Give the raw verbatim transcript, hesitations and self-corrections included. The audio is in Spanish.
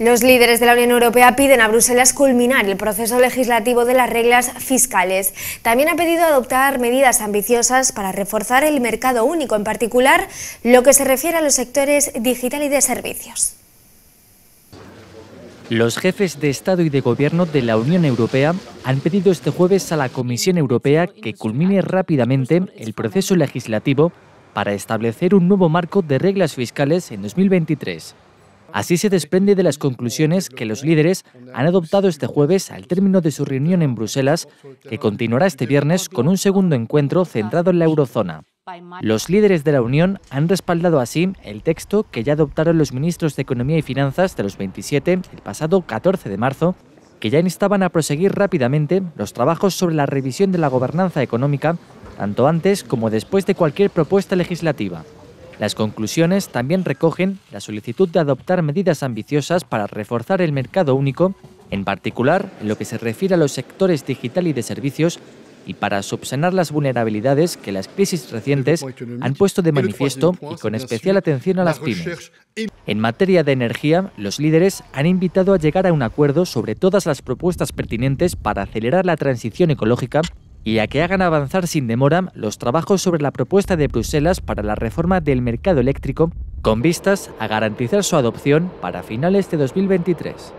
Los líderes de la Unión Europea piden a Bruselas culminar el proceso legislativo de las reglas fiscales. También ha pedido adoptar medidas ambiciosas para reforzar el mercado único, en particular lo que se refiere a los sectores digital y de servicios. Los jefes de Estado y de Gobierno de la Unión Europea han pedido este jueves a la Comisión Europea que culmine rápidamente el proceso legislativo para establecer un nuevo marco de reglas fiscales en dos mil veintitrés. Así se desprende de las conclusiones que los líderes han adoptado este jueves al término de su reunión en Bruselas, que continuará este viernes con un segundo encuentro centrado en la eurozona. Los líderes de la Unión han respaldado así el texto que ya adoptaron los ministros de Economía y Finanzas de los veintisiete el pasado catorce de marzo, que ya instaban a proseguir rápidamente los trabajos sobre la revisión de la gobernanza económica, tanto antes como después de cualquier propuesta legislativa. Las conclusiones también recogen la solicitud de adoptar medidas ambiciosas para reforzar el mercado único, en particular en lo que se refiere a los sectores digital y de servicios, y para subsanar las vulnerabilidades que las crisis recientes han puesto de manifiesto y con especial atención a las pymes. En materia de energía, los líderes han invitado a llegar a un acuerdo sobre todas las propuestas pertinentes para acelerar la transición ecológica, y a que hagan avanzar sin demora los trabajos sobre la propuesta de Bruselas para la reforma del mercado eléctrico, con vistas a garantizar su adopción para finales de dos mil veintitrés.